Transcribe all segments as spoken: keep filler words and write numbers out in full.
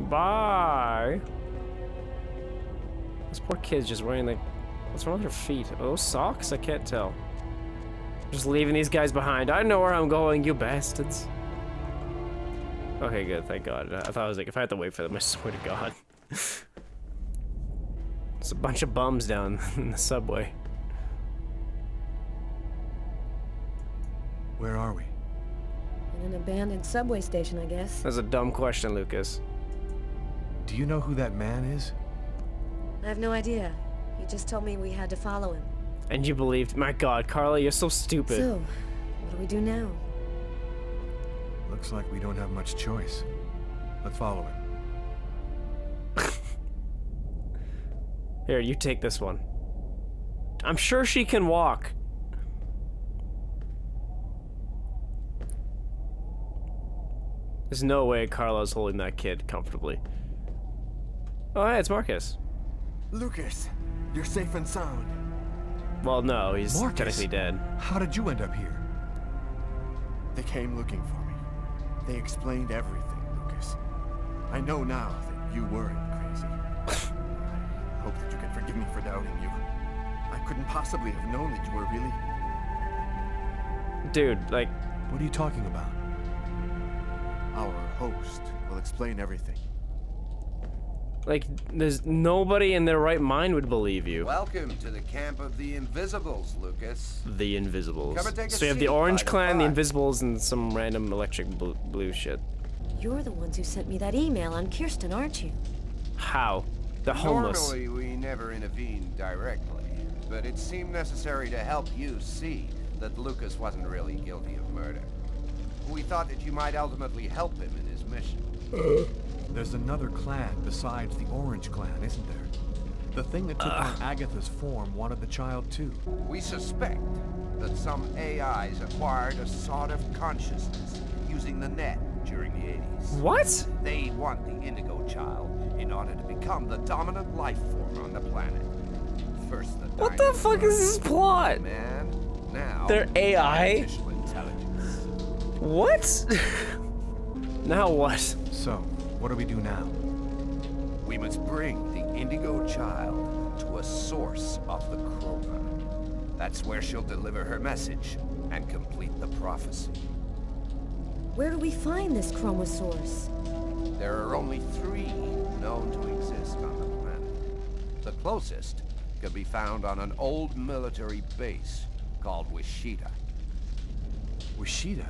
Bye. This poor kid's just wearing like, what's wrong with her feet? Oh, socks? I can't tell. Just leaving these guys behind. I know where I'm going, you bastards. Okay, good. Thank God. I thought I was like, if I had to wait for them, I swear to God. There's a bunch of bums down in the subway. Where are we? In an abandoned subway station, I guess. That's a dumb question, Lucas. Do you know who that man is? I have no idea. He just told me we had to follow him. And you believed? My God, Carly, you're so stupid. So, what do we do now? Looks like we don't have much choice. Let's follow him. Here, you take this one. I'm sure she can walk. There's no way Carla's holding that kid comfortably. Oh, hey, it's Marcus. Lucas, you're safe and sound. Well, no, he's Marcus, technically dead. How did you end up here? They came looking for me. They explained everything, Lucas. I know now that you weren't crazy. I hope that you can forgive me for doubting you. I couldn't possibly have known that you were really... Dude, like... What are you talking about? Our host will explain everything. Like, there's nobody in their right mind would believe you. Welcome to the camp of the Invisibles, Lucas. The Invisibles. So you have the Orange Clan, the Invisibles, and some random electric bl blue shit. You're the ones who sent me that email on Kirsten, aren't you? How? The homeless. Normally we never intervene directly, but it seemed necessary to help you see that Lucas wasn't really guilty of murder. We thought that you might ultimately help him in his mission. Uh. There's another clan besides the Orange Clan, isn't there? The thing that took uh. on Agatha's form wanted the child too. We suspect that some A Is acquired a sort of consciousness using the net during the eighties. What? They want the Indigo Child in order to become the dominant life form on the planet. First the What the fuck is this plot? Man, now they're A I? What? Now what? So, what do we do now? We must bring the Indigo Child to a source of the Chroma. That's where she'll deliver her message and complete the prophecy. Where do we find this Chroma source? There are only three known to exist on the planet. The closest could be found on an old military base called Wishita. Wishita?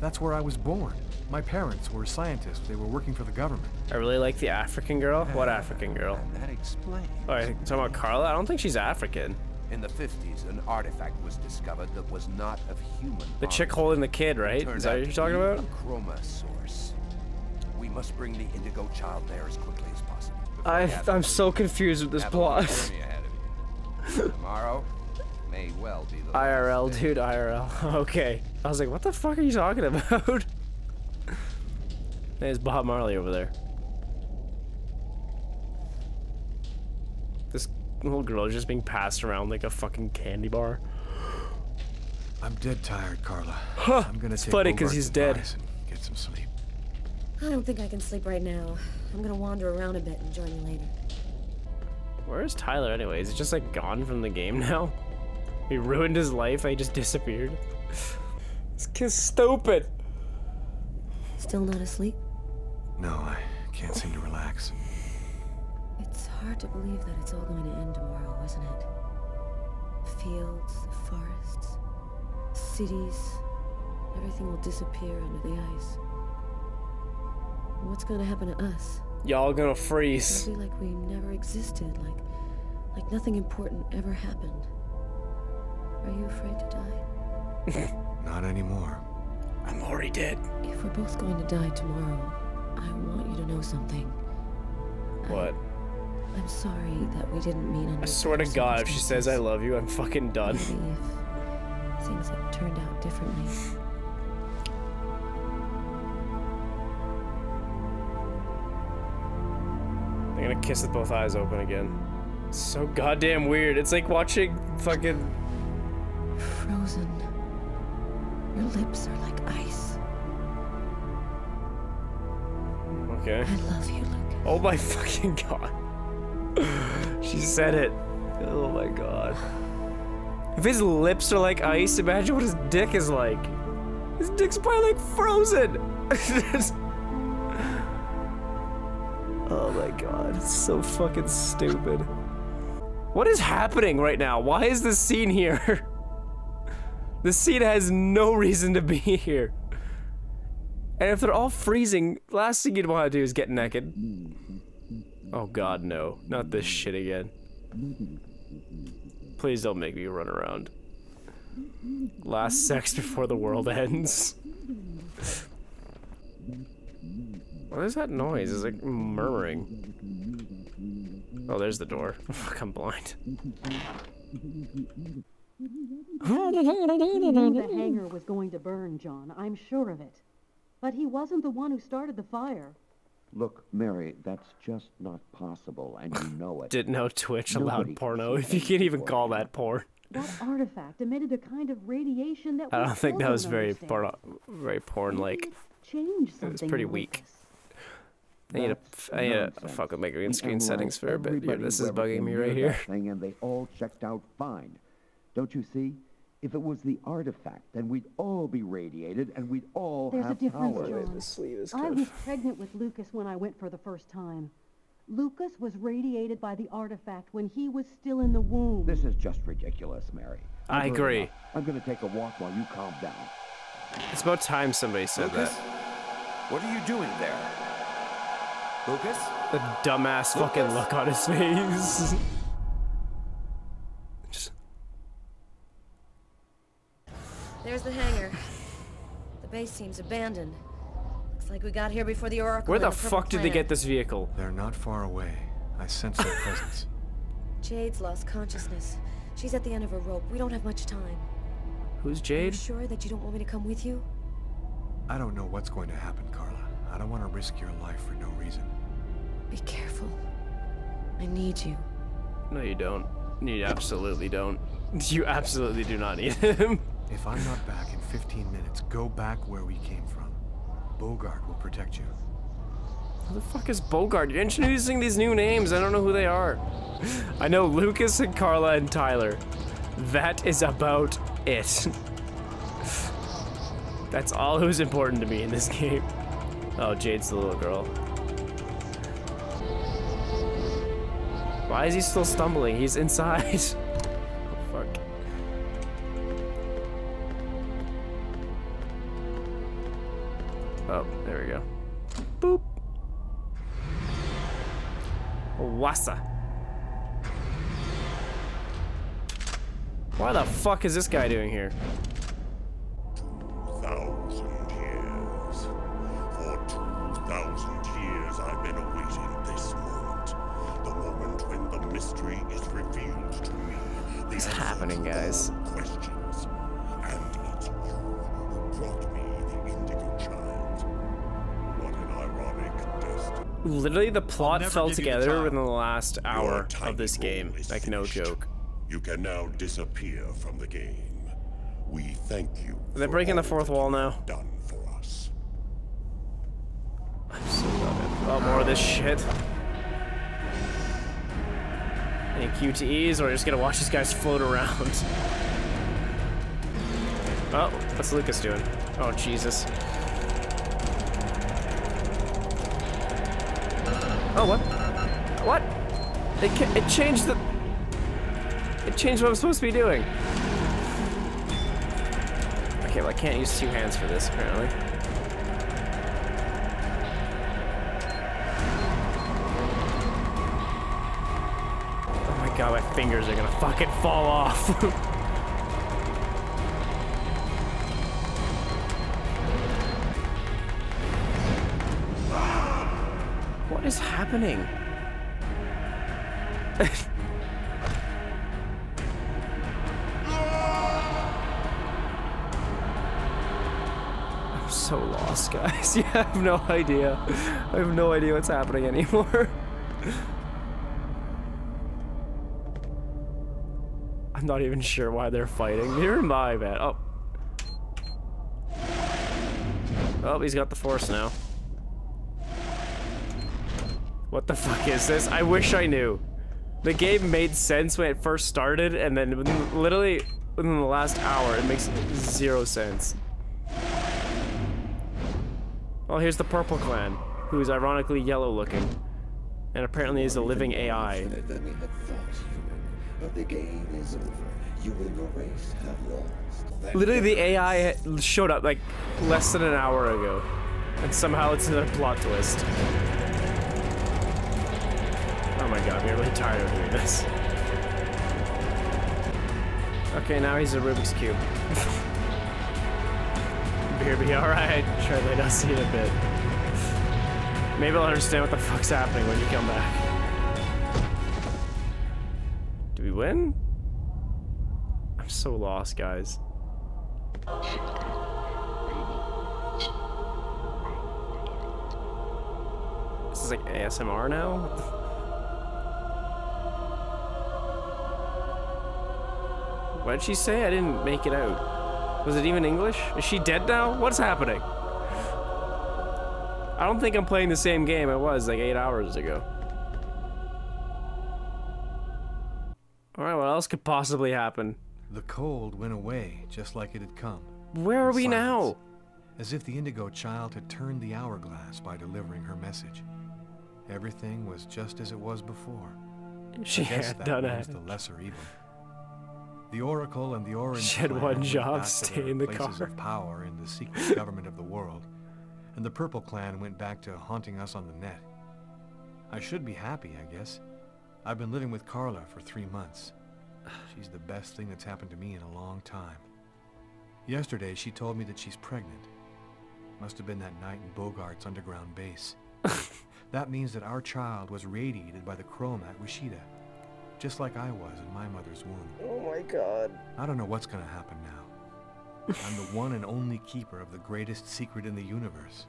That's where I was born. My parents were scientists. They were working for the government. I really like the African girl. What African girl? That explains. Oh, you're talking about Carla? I don't think she's African. In the fifties, an artifact was discovered that was not of human. The chick holding the kid, right? Is that what you're talking about? A Chroma source. We must bring the Indigo Child there as quickly as possible. I, I'm so confused with this plot. Tomorrow may well be the I R L, dude, I R L. Okay. I was like, what the fuck are you talking about? There's Bob Marley over there. This little girl is just being passed around like a fucking candy bar. I'm dead tired, Carla. Huh. I'm gonna it's take funny because he's dead. And get some sleep. I don't think I can sleep right now. I'm gonna wander around a bit and join you later. Where is Tyler anyway? Is he just like gone from the game now? He ruined his life. I just disappeared. This kid's stupid. Still not asleep? No, I can't seem to relax. It's hard to believe that it's all going to end tomorrow, isn't it? The fields, the forests, the cities, everything will disappear under the ice. What's going to happen to us? Y'all gonna freeze. It'll be like we never existed, like, like nothing important ever happened. Are you afraid to die? Not anymore. I'm already dead. If we're both going to die tomorrow, I want you to know something. What? I, I'm sorry that we didn't mean it. I swear to God, if she says I love you, I'm fucking done. Maybe if things had turned out differently. I'm gonna kiss with both eyes open again. It's so goddamn weird. It's like watching fucking... Frozen. Your lips are like ice. Okay. I love you, Lucas. Oh my fucking god. She said it. Oh my god. If his lips are like ice, imagine what his dick is like. His dick's probably like frozen. Oh my god, it's so fucking stupid. What is happening right now? Why is this scene here? This scene has no reason to be here. And if they're all freezing, last thing you'd want to do is get naked. Oh god, no. Not this shit again. Please don't make me run around. Last sex before the world ends. What is that noise? It's like murmuring. Oh, there's the door. Fuck, I'm blind. The hangar was going to burn, John. I'm sure of it. But he wasn't the one who started the fire. Look, Mary, that's just not possible, and you know it. Didn't know Twitch allowed porno, if you can't even call that porn. That artifact emitted a kind of radiation that I don't think that was very porn, very porn-like. It was pretty weak. I need to, I need to fuck with my green screen settings for a bit. Yeah, this is bugging me right here. And they all checked out fine. Don't you see? If it was the artifact, then we'd all be radiated and we'd all There's have a difference, power. John. I was pregnant with Lucas when I went for the first time. Lucas was radiated by the artifact when he was still in the womb. This is just ridiculous, Mary. I Never agree. Enough. I'm going to take a walk while you calm down. It's about time somebody said Lucas, that. What are you doing there? Lucas? The dumbass Lucas? fucking look on his face. There's the hangar. The base seems abandoned. Looks like we got here before the Oracle. Where the, the fuck did they get this vehicle? They're not far away. I sense their presence. Jade's lost consciousness. She's at the end of her rope. We don't have much time. Who's Jade? Are you sure that you don't want me to come with you? I don't know what's going to happen, Carla. I don't want to risk your life for no reason. Be careful. I need you. No, you don't. You absolutely don't. You absolutely do not need him. If I'm not back in fifteen minutes, go back where we came from. Bogart will protect you. Who the fuck is Bogart? You're introducing these new names. I don't know who they are. I know Lucas and Carla and Tyler. That is about it. That's all who's important to me in this game. Oh, Jade's the little girl. Why is he still stumbling? He's inside. Oh, there we go. Boop. Wassa. Why the fuck is this guy doing here? Thousand years. For two thousand years I've been awaiting this moment. The moment when the mystery is revealed to me. What's happening, guys? Questions. And it's you who brought me the Indigo Child. Literally, the plot fell together within the last hour of this game. Like, no joke. You can now disappear from the game. We thank you. Are they breaking the fourth wall now? Done for us. I so love it. Oh, more of this shit. Any Q T Es, or we're just gonna watch these guys float around. Oh, what's Lucas doing? Oh, Jesus. Oh, what? What? It, ca it changed the... It changed what I'm supposed to be doing. Okay, well I can't use two hands for this, apparently. Oh my god, my fingers are gonna fucking fall off. What is happening? I'm so lost, guys. Yeah, I have no idea. I have no idea what's happening anymore. I'm not even sure why they're fighting. Near my bad. Oh. Oh, he's got the force now. What the fuck is this? I wish I knew. The game made sense when it first started, and then within, literally within the last hour, it makes zero sense. Oh, here's the purple clan, who is ironically yellow looking, and apparently is a living A I. But the game is over. You and your race have lost. Literally, the A I showed up like less than an hour ago, and somehow it's another plot twist. Oh my god, I'm really tired of doing this. Okay, now he's a Rubik's Cube. Beer be alright. Sure, they don't see it a bit. Maybe I'll understand what the fuck's happening when you come back. We win? I'm so lost, guys. This is like A S M R now? What the f- what did she say? I didn't make it out. Was it even English? Is she dead now? What's happening? I don't think I'm playing the same game I was like eight hours ago. Alright, what else could possibly happen? The cold went away, just like it had come. Where are we now? As if the Indigo Child had turned the hourglass by delivering her message. Everything was just as it was before. She had done it. The lesser evil. The Oracle and the Orange. She had one job, stay in the car. Places of power in the secret government of the world. And the Purple Clan went back to haunting us on the net. I should be happy, I guess. I've been living with Carla for three months. She's the best thing that's happened to me in a long time. Yesterday, she told me that she's pregnant. Must have been that night in Bogart's underground base. That means that our child was radiated by the Chroma at Wishita, just like I was in my mother's womb. Oh my god. I don't know what's gonna happen now. I'm the one and only keeper of the greatest secret in the universe.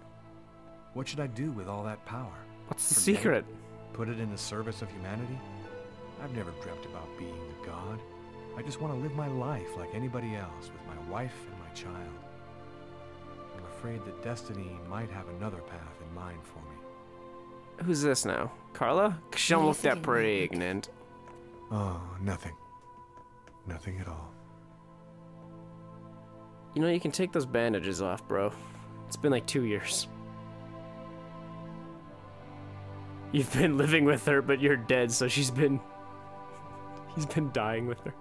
What should I do with all that power? What's the Forget secret? It? Put it in the service of humanity? I've never dreamt about being a god. I just want to live my life like anybody else with my wife and my child. I'm afraid that destiny might have another path in mind for me. Who's this now? Carla? She don't look that pregnant. Oh, nothing. Nothing at all. You know, you can take those bandages off, bro. It's been like two years. You've been living with her, but you're dead, so she's been... He's been dying with her.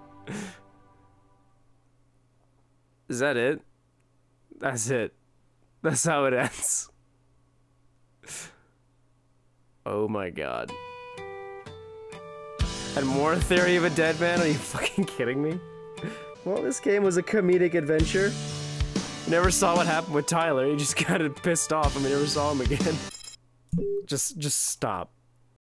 Is that it? That's it. That's how it ends. Oh my god. And more Theory of a Dead Man? Are you fucking kidding me? Well, this game was a comedic adventure. You never saw what happened with Tyler. He just got pissed off and we never saw him again. Just, just stop.